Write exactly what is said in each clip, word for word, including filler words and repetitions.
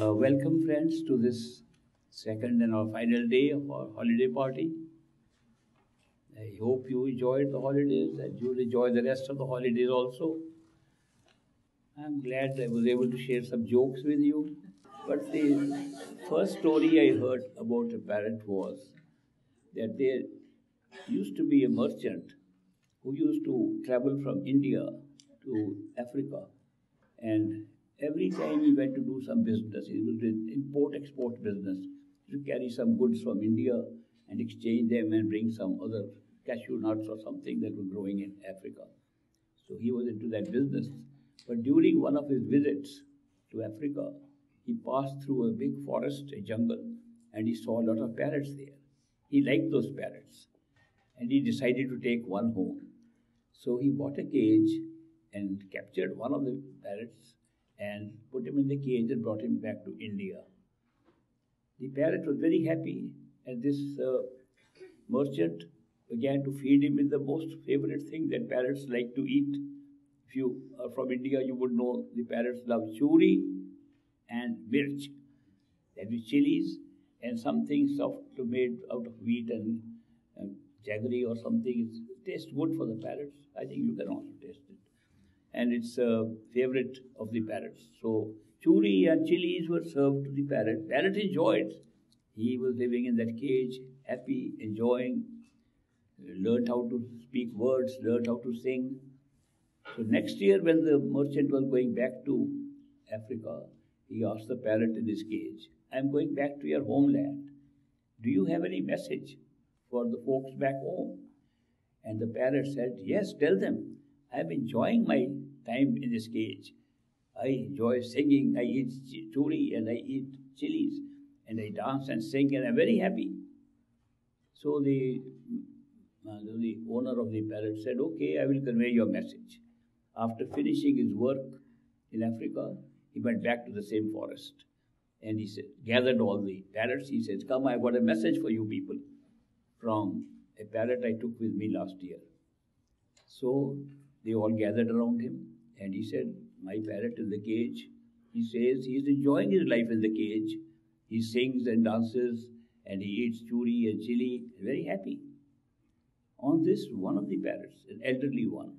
Uh, welcome friends to this second and our final day of our holiday party. I hope you enjoyed the holidays and you'll enjoy the rest of the holidays also. I'm glad I was able to share some jokes with you. But the first story I heard about a parrot was that there used to be a merchant who used to travel from India to Africa, and every time he went to do some business, he was doing import-export business, to carry some goods from India and exchange them and bring some other cashew nuts or something that were growing in Africa. So he was into that business. But during one of his visits to Africa, he passed through a big forest, a jungle, and he saw a lot of parrots there. He liked those parrots, and he decided to take one home. So he bought a cage and captured one of the parrots and put him in the cage and brought him back to India. The parrot was very happy, and this uh, merchant began to feed him with the most favorite thing that parrots like to eat. If you are from India, you would know the parrots love churi and mirch, that is chilies, and some things made out of wheat and, and jaggery or something. It tastes good for the parrots. I think you can also taste it. And it's a favorite of the parrots. So churi and chilies were served to the parrot. Parrot enjoyed. He was living in that cage, happy, enjoying, learned how to speak words, learned how to sing. So next year, when the merchant was going back to Africa, he asked the parrot in his cage, "I'm going back to your homeland. Do you have any message for the folks back home?" And the parrot said, "Yes, tell them. I'm enjoying my time in this cage. I enjoy singing, I eat churi and I eat chilies, and I dance and sing, and I'm very happy." So the, uh, the owner of the parrot said, "Okay, I will convey your message." After finishing his work in Africa, he went back to the same forest, and he said, gathered all the parrots. He said, "Come, I've got a message for you people from a parrot I took with me last year." So they all gathered around him, and he said, "My parrot in the cage, he says he's enjoying his life in the cage. He sings and dances, and he eats churi and chili, very happy." On this, one of the parrots, an elderly one,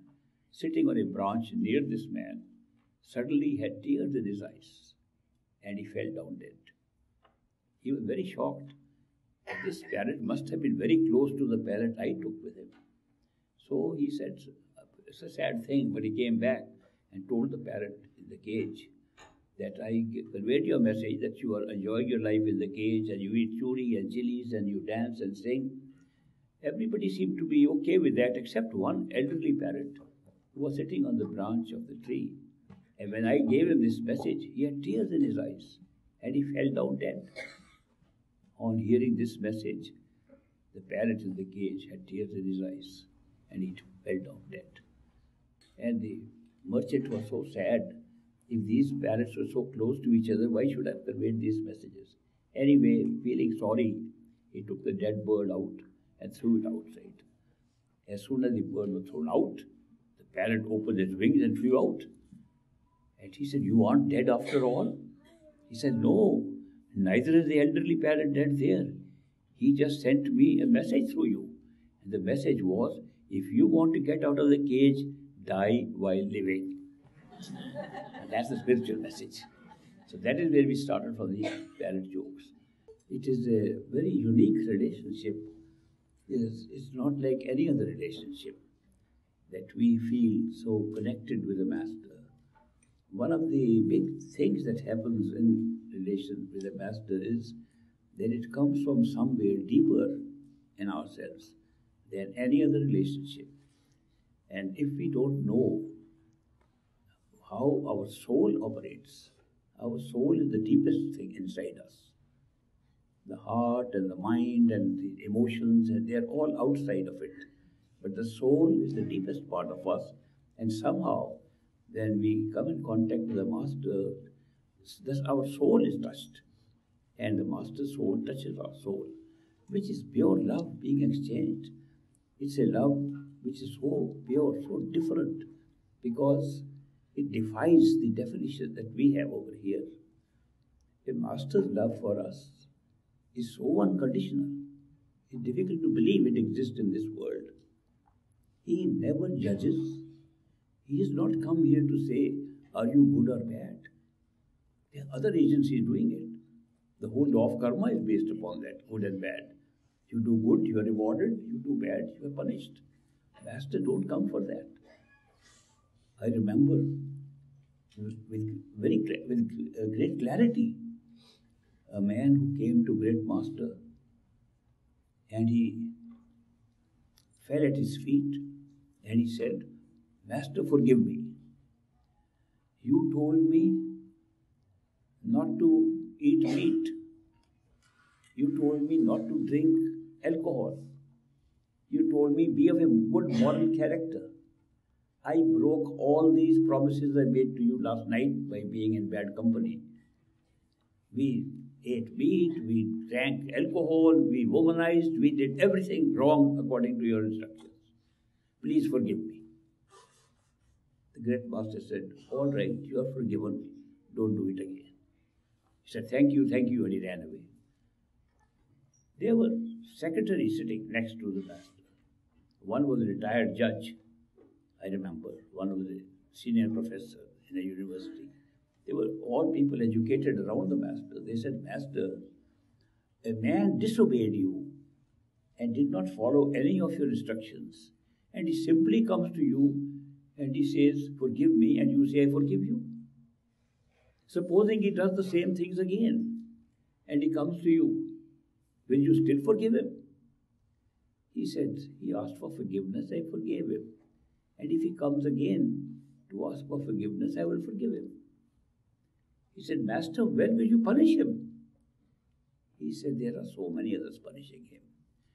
sitting on a branch near this man, suddenly had tears in his eyes, and he fell down dead. He was very shocked. This parrot must have been very close to the parrot I took with him. So he said, "It's a sad thing," but he came back and told the parrot in the cage that, "I conveyed your message that you are enjoying your life in the cage, and you eat churi and chilies, and you dance and sing." Everybody seemed to be okay with that, except one elderly parrot who was sitting on the branch of the tree. And when I gave him this message, he had tears in his eyes, and he fell down dead. On hearing this message, the parrot in the cage had tears in his eyes, and he fell down dead. And the merchant was so sad. If these parrots were so close to each other, why should I have conveyed these messages? Anyway, feeling sorry, he took the dead bird out and threw it outside. As soon as the bird was thrown out, the parrot opened its wings and flew out. And he said, "You aren't dead after all?" He said, "No, neither is the elderly parrot dead there. He just sent me a message through you. And the message was, if you want to get out of the cage, die while living." And that's the spiritual message. So that is where we started from the parrot jokes. It is a very unique relationship. It is, it's not like any other relationship that we feel so connected with the Master. One of the big things that happens in relation with the Master is that it comes from somewhere deeper in ourselves than any other relationship. And if we don't know how our soul operates, our soul is the deepest thing inside us. The heart and the mind and the emotions, and they are all outside of it. But the soul is the deepest part of us. And somehow, when we come in contact with the Master, thus our soul is touched. And the Master's soul touches our soul, which is pure love being exchanged. It's a love which is so pure, so different, because it defies the definition that we have over here. a master's love for us is so unconditional, it's difficult to believe it exists in this world. He never judges. He has not come here to say, are you good or bad? There are other agencies doing it. The whole law of karma is based upon that, good and bad. You do good, you are rewarded. You do bad, you are punished. Masters don't come for that. I remember with, very, with great clarity a man who came to great master, and he fell at his feet and he said, Master, forgive me. You told me not to eat meat. You told me not to drink alcohol. You told me be of a good moral character. I broke all these promises I made to you last night by being in bad company. We ate meat, we drank alcohol, we womanized, we did everything wrong according to your instructions. Please forgive me. The great master said, all right, you are forgiven. Don't do it again. He said, thank you, thank you, and he ran away. There were secretaries sitting next to the master. One was a retired judge, I remember. One was a senior professor in a university. They were all people educated around the master. They said, Master, a man disobeyed you and did not follow any of your instructions. And he simply comes to you and he says, forgive me, and you say, I forgive you. Supposing he does the same things again and he comes to you, will you still forgive him? He said, he asked for forgiveness, I forgave him. And if he comes again to ask for forgiveness, I will forgive him. He said, Master, when will you punish him? He said, there are so many others punishing him.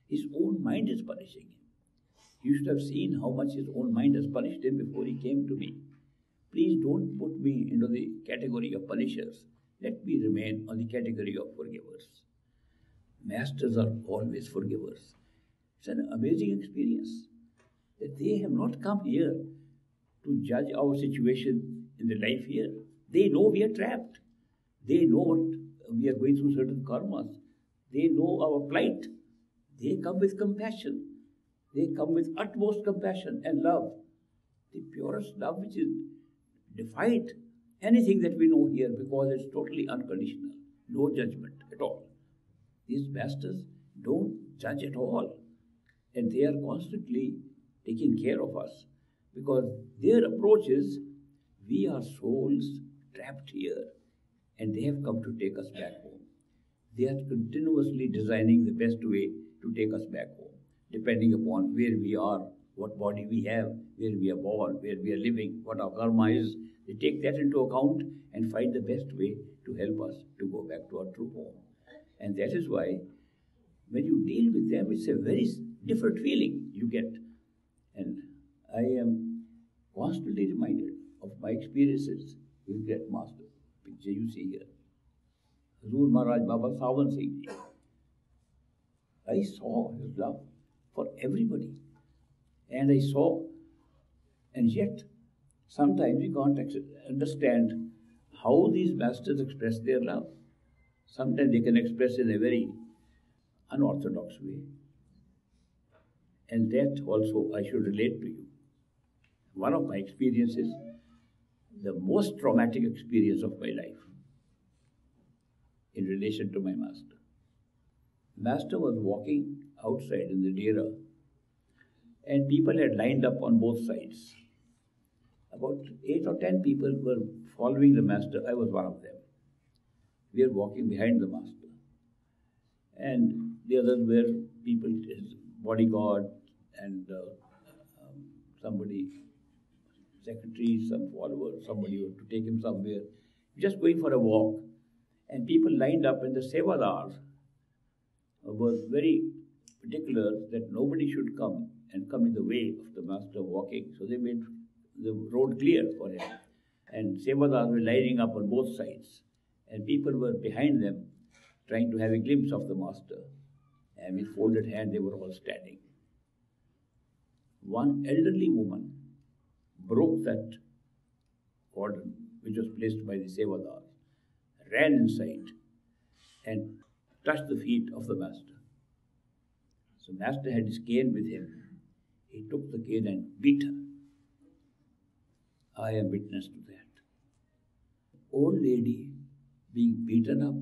His own mind is punishing him. You should have seen how much his own mind has punished him before he came to me. Please don't put me into the category of punishers. Let me remain on the category of forgivers. Masters are always forgivers. It's an amazing experience that they have not come here to judge our situation in the life here. They know we are trapped. They know what we are going through, certain karmas. They know our plight. They come with compassion. They come with utmost compassion and love, the purest love which is defied anything that we know here, because it's totally unconditional, no judgment at all. These masters don't judge at all, and they are constantly taking care of us, because their approach is, we are souls trapped here, and they have come to take us back home. They are continuously designing the best way to take us back home, depending upon where we are, what body we have, where we are born, where we are living, what our karma is. They take that into account and find the best way to help us to go back to our true home. And that is why when you deal with them, it's a very different feeling you get. And I am constantly reminded of my experiences with great master, which you see here, Hazur Maharaj Baba Sawan Singh. I saw his love for everybody, and I saw, and yet sometimes we can't understand how these masters express their love. Sometimes they can express in a very unorthodox way, and that also I should relate to you. One of my experiences, the most traumatic experience of my life in relation to my master. Master was walking outside in the dera, and people had lined up on both sides. About eight or ten people were following the master. I was one of them. We were walking behind the master, and the others were people, his bodyguard, and uh, um, somebody, secretary, some follower, somebody who had to take him somewhere, just going for a walk. And people lined up, and the sevadar was very particular that nobody should come and come in the way of the master walking. So they made the road clear for him. And sevadars were lining up on both sides. And people were behind them trying to have a glimpse of the master. And with folded hands, they were all standing. One elderly woman broke that cordon which was placed by the sevadar, ran inside, and touched the feet of the master. So master had his cane with him. He took the cane and beat her. I am witness to that. Old lady being beaten up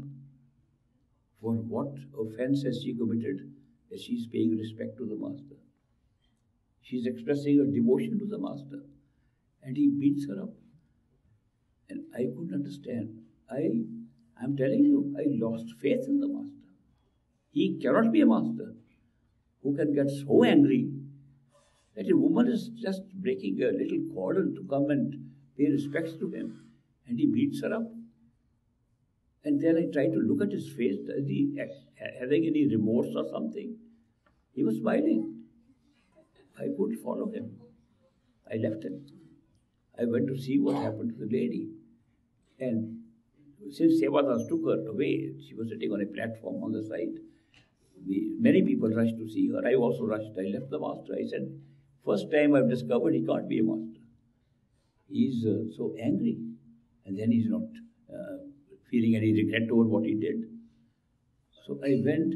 for what offense has she committed that she is paying respect to the master? She is expressing her devotion to the master and he beats her up. And I couldn't understand. I am telling you, I lost faith in the master. He cannot be a master who can get so angry that a woman is just breaking a little cordon to come and pay respects to him, and he beats her up. And then I tried to look at his face. Is he having any remorse or something? He was smiling. I couldn't follow him. I left him. I went to see what happened to the lady. And since Sevadas took her away, she was sitting on a platform on the side. We, many people rushed to see her. I also rushed. I left the master. I said, first time I've discovered he can't be a master. He's uh, so angry. And then he's not uh, feeling any regret over what he did. So I went,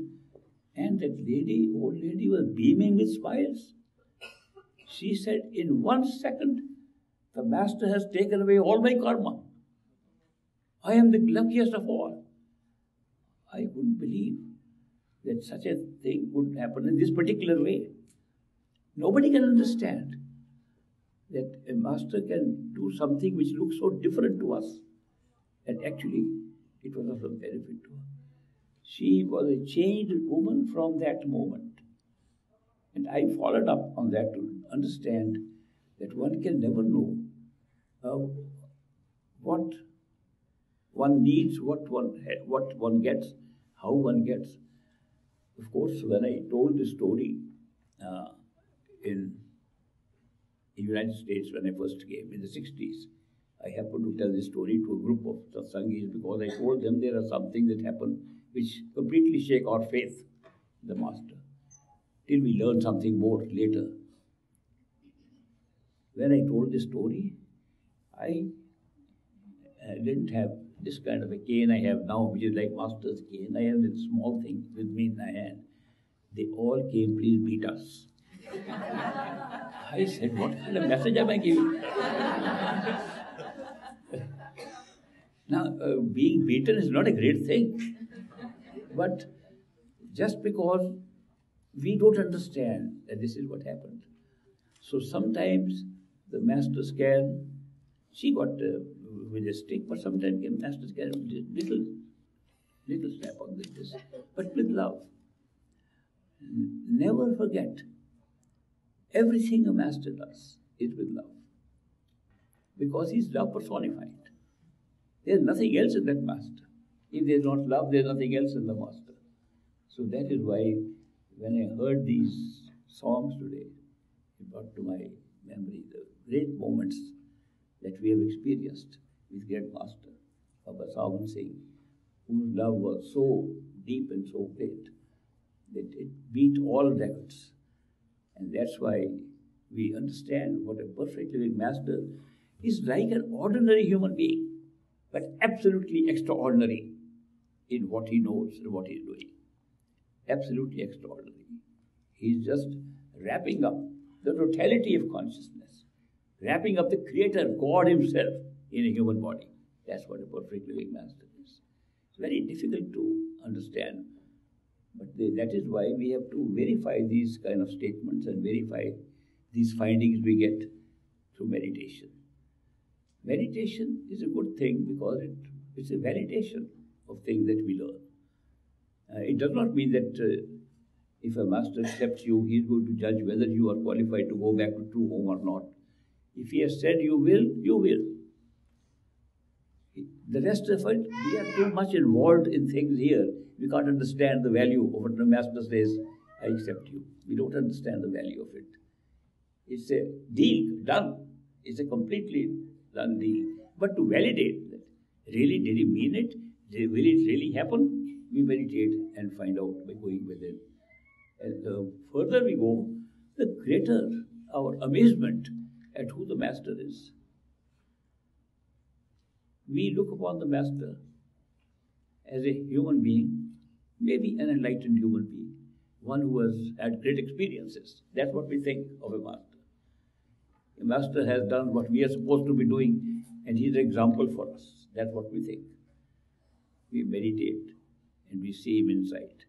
and that lady, old lady, was beaming with smiles. She said, in one second, the master has taken away all my karma. I am the luckiest of all. I couldn't believe that such a thing could happen in this particular way. Nobody can understand that a master can do something which looks so different to us. And actually, it was of some benefit to her. She was a changed woman from that moment. And I followed up on that to understand that one can never know uh, what one needs, what one, what one gets, how one gets. Of course, when I told this story uh, in the United States when I first came, in the sixties, I happened to tell this story to a group of Satsangis because I told them there are some things that happen which completely shake our faith in the master, till we learn something more later. When I told this story, I uh, didn't have this kind of a cane I have now, which is like master's cane. I had this small thing with me in my hand. They all came, please beat us. I said, what kind of message am I giving? Now, uh, being beaten is not a great thing. But just because we don't understand that this is what happened. So sometimes the masters can, she got uh, with a stick, but sometimes the masters can little, little slap on this, but with love. Never forget, everything a master does is with love, because he's love personified. There's nothing else in that master. If there's not love, there's nothing else in the master. So that is why when I heard these songs today, it brought to my memory the great moments that we have experienced with great master, Baba Sawan Singh, whose love was so deep and so great that it beat all records. And that's why we understand what a perfect living master is like an ordinary human being, but absolutely extraordinary in what he knows and what he is doing. Absolutely extraordinary. He's just wrapping up the totality of consciousness, wrapping up the Creator, God Himself, in a human body. That's what a perfect living master is. It's very difficult to understand, but they, that is why we have to verify these kind of statements and verify these findings we get through meditation. Meditation is a good thing because it, it's a validation of things that we learn. Uh, it does not mean that uh, if a master accepts you, he is going to judge whether you are qualified to go back to true home or not. If he has said you will, you will. The rest of it, we are too much involved in things here. We can't understand the value of what the master says, I accept you. We don't understand the value of it. It's a deal, done. It's a completely done deal. But to validate that, really, did he mean it? Will it really happen? We meditate and find out by going within. And the further we go, the greater our amazement at who the master is. We look upon the master as a human being, maybe an enlightened human being, one who has had great experiences. That's what we think of a master. A master has done what we are supposed to be doing, and he is an example for us. That's what we think. We meditate, and we see him inside.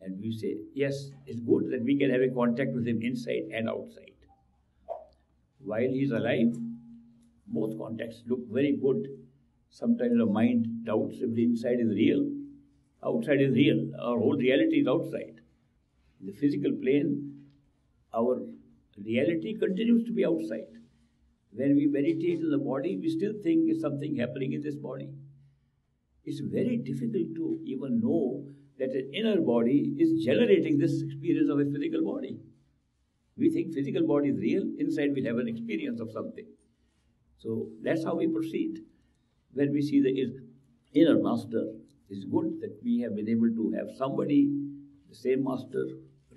And we say, yes, it's good that we can have a contact with him inside and outside. While he is alive, both contacts look very good. Sometimes our mind doubts if the inside is real. Outside is real. Our whole reality is outside. In the physical plane, our reality continues to be outside. When we meditate in the body, we still think there's something happening in this body. It's very difficult to even know that an inner body is generating this experience of a physical body. We think physical body is real. Inside we'll have an experience of something. So that's how we proceed. When we see the inner master, it's good that we have been able to have somebody, the same master,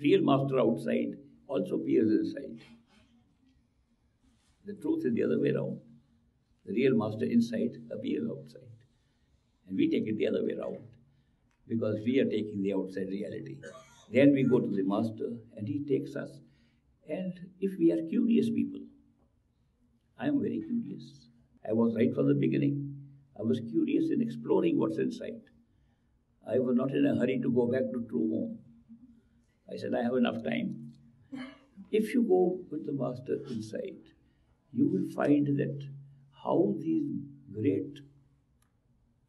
real master outside, also appears inside. The truth is the other way around. The real master inside appears outside. And we take it the other way around, because we are taking the outside reality. Then we go to the master and he takes us. And if we are curious people, I am very curious. I was right from the beginning. I was curious in exploring what's inside. I was not in a hurry to go back to true home. I said, I have enough time. If you go with the master inside, you will find that how these great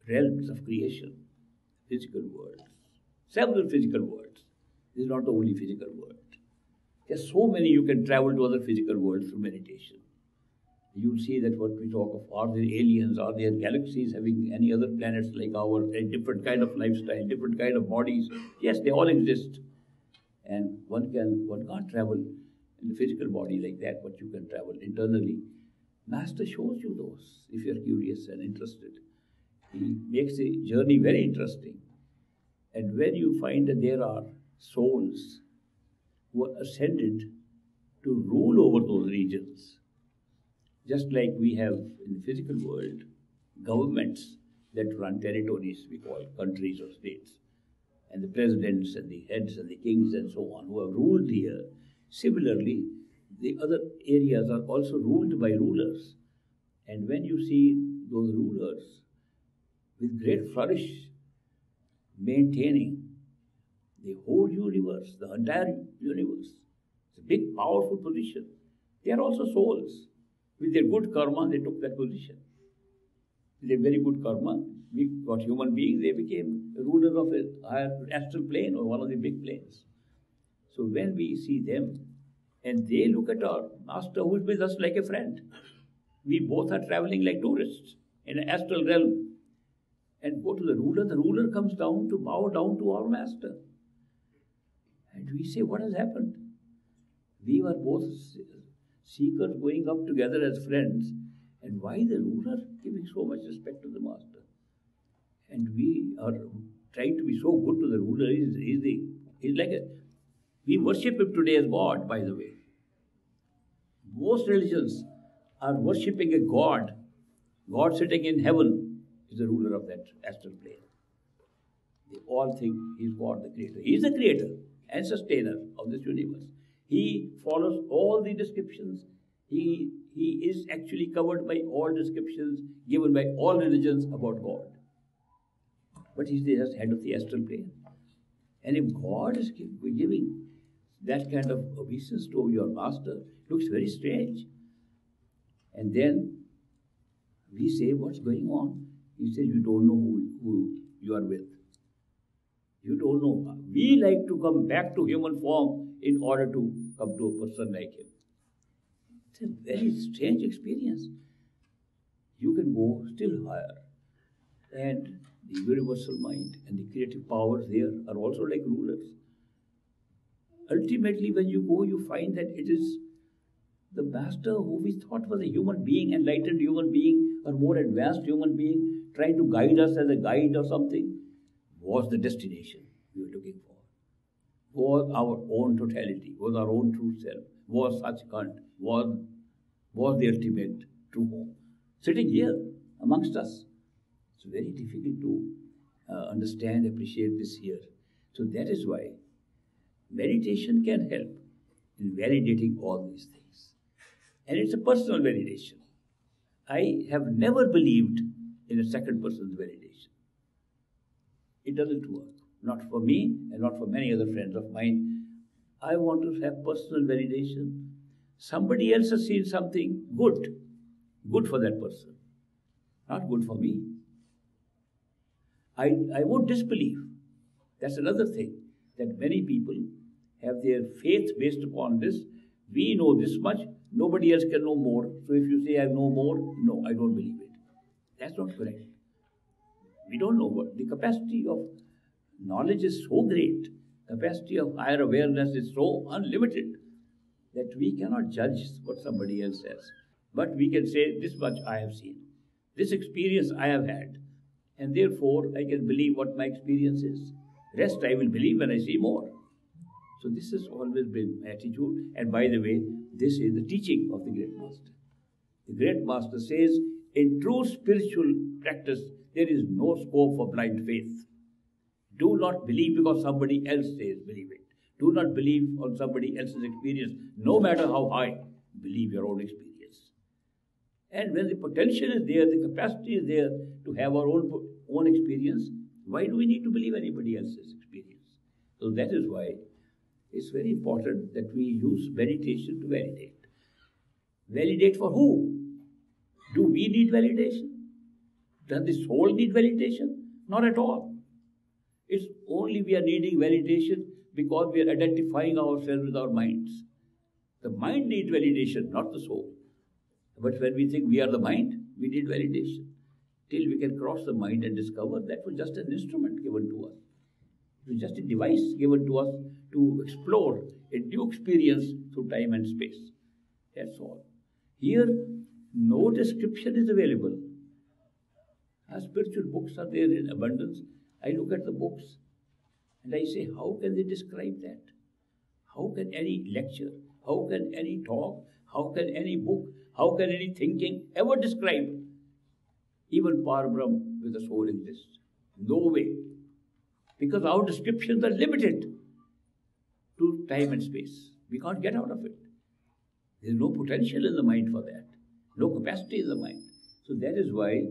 realms of creation, physical worlds, several physical worlds, this is not the only physical world. There's so many you can travel to other physical worlds through meditation. You'll see that what we talk of, are there aliens, are there galaxies having any other planets like our, a different kind of lifestyle, different kind of bodies. Yes, they all exist. And one, can, one can't travel in the physical body like that, but you can travel internally. Master shows you those, if you're curious and interested. He makes the journey very interesting. And when you find that there are souls who are ascended to rule over those regions. Just like we have in the physical world, governments that run territories, we call countries or states, and the presidents and the heads and the kings and so on, who have ruled here. Similarly, the other areas are also ruled by rulers. And when you see those rulers with great flourish, maintaining the whole universe, the entire universe. It's a big, powerful position. They are also souls. With their good karma, they took that position. With their very good karma, we got human beings, they became rulers of a higher astral plane or one of the big planes. So when we see them, and they look at our master who is with us like a friend. We both are traveling like tourists in an astral realm. And go to the ruler, the ruler comes down to bow down to our master. And we say, what has happened? We were both seekers going up together as friends. And why the ruler giving so much respect to the master? And we are trying to be so good to the ruler. He's, he's, the, he's like a... We worship him today as God, by the way. Most religions are worshipping a God. God sitting in heaven is the ruler of that astral plane. They all think he is God, the creator. He is the creator and sustainer of this universe. He follows all the descriptions. He, he is actually covered by all descriptions given by all religions about God. But he is the head of the astral plane. And if God is giving that kind of obeisance to your master, it looks very strange. And then we say, what's going on? He says, you don't know who, who you are with. You don't know. We like to come back to human form in order to come to a person like him. It's a very strange experience. You can go still higher. And the universal mind and the creative powers there are also like rulers. Ultimately, when you go, you find that it is the master who we thought was a human being, enlightened human being, or more advanced human being, trying to guide us as a guide or something, was the destination we were looking for. Was our own totality, was our own true self, was Sachkhand, was, was the ultimate true home. Sitting here amongst us, it's very difficult to uh, understand, appreciate this here. So that is why meditation can help in validating all these things. And it's a personal validation. I have never believed in a second person's validation. It doesn't work. Not for me and not for many other friends of mine. I want to have personal validation. Somebody else has seen something good. Good for that person. Not good for me. I, I won't disbelieve. That's another thing, that many people have their faith based upon this. We know this much. Nobody else can know more. So if you say, I know more, no, I don't believe it. That's not correct. We don't know what. The capacity of knowledge is so great. Capacity of higher awareness is so unlimited that we cannot judge what somebody else says. But we can say, this much I have seen. This experience I have had. And therefore, I can believe what my experience is. Rest I will believe when I see more. So this has always been my attitude. And by the way, this is the teaching of the Great Master. The Great Master says, in true spiritual practice, there is no scope for blind faith. Do not believe because somebody else says believe it. Do not believe on somebody else's experience, no matter how high. Believe your own experience. And when the potential is there, the capacity is there to have our own, own experience, why do we need to believe anybody else's experience? So that is why it's very important that we use meditation to validate. Validate for who? Do we need validation? Does the soul need validation? Not at all. It's only we are needing validation because we are identifying ourselves with our minds. The mind needs validation, not the soul. But when we think we are the mind, we need validation. Till we can cross the mind and discover that was just an instrument given to us. It was just a device given to us to explore a new experience through time and space. That's all. Here, no description is available. Our spiritual books are there in abundance. I look at the books and I say, how can they describe that? How can any lecture, how can any talk, how can any book, how can any thinking ever describe even Parabram with a soul exists? No way. Because our descriptions are limited to time and space. We can't get out of it. There is no potential in the mind for that. No capacity in the mind. So that is why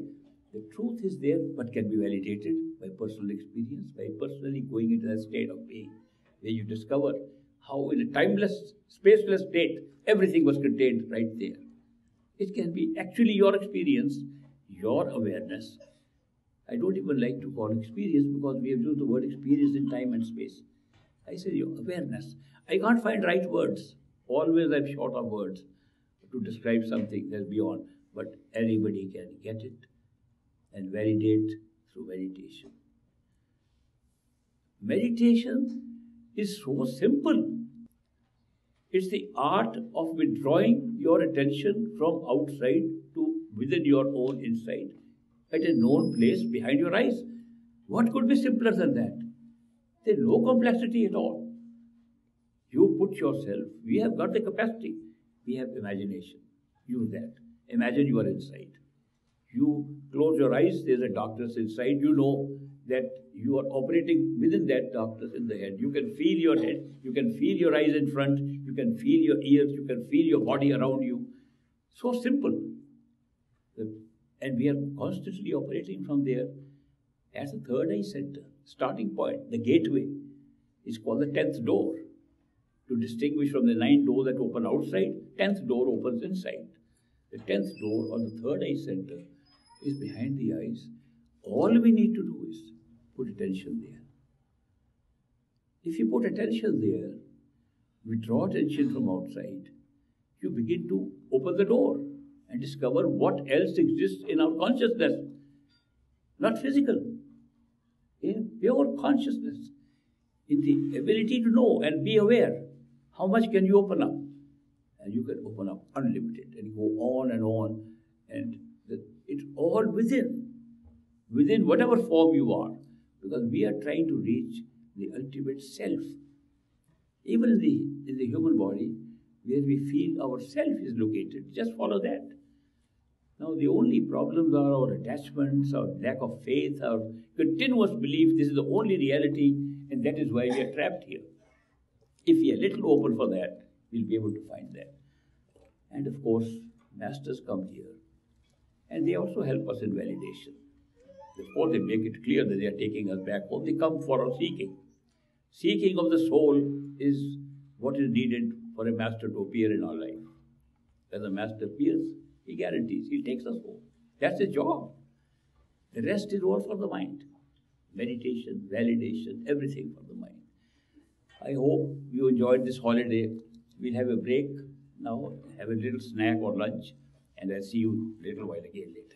the truth is there but can be validated by personal experience, by personally going into that state of being where you discover how in a timeless, spaceless state, everything was contained right there. It can be actually your experience, your awareness. I don't even like to call experience because we have used the word experience in time and space. I say your awareness. I can't find right words. Always I'm short of words to describe something that's beyond. But anybody can get it and validate through meditation. Meditation is so simple. It's the art of withdrawing your attention from outside to within your own inside at a known place behind your eyes. What could be simpler than that? There's no complexity at all. You put yourself, we have got the capacity, we have imagination. Use that. Imagine you are inside. You close your eyes, there's a darkness inside. You know that you are operating within that darkness in the head. You can feel your head, you can feel your eyes in front, you can feel your ears, you can feel your body around you. So simple. And we are constantly operating from there. As the third eye center, starting point, the gateway, is called the tenth door. To distinguish from the nine doors that open outside, tenth door opens inside. The tenth door or the third eye center is behind the eyes. All we need to do is put attention there. If you put attention there, withdraw attention from outside, you begin to open the door and discover what else exists in our consciousness. Not physical, in pure consciousness, in the ability to know and be aware. How much can you open up? And you can open up unlimited and go on and on. And it's all within, within whatever form you are. Because we are trying to reach the ultimate self. Even in the, in the human body, where we feel our self is located, just follow that. Now the only problems are our attachments, our lack of faith, our continuous belief. This is the only reality, and that is why we are trapped here. If we are a little open for that, we'll be able to find that. And of course, masters come here, and they also help us in validation. Before they make it clear that they are taking us back home, they come for our seeking. Seeking of the soul is what is needed for a master to appear in our life. When the master appears, he guarantees, he takes us home. That's his job. The rest is all for the mind. Meditation, validation, everything for the mind. I hope you enjoyed this holiday. We'll have a break now, have a little snack or lunch, and I'll see you a little while again later.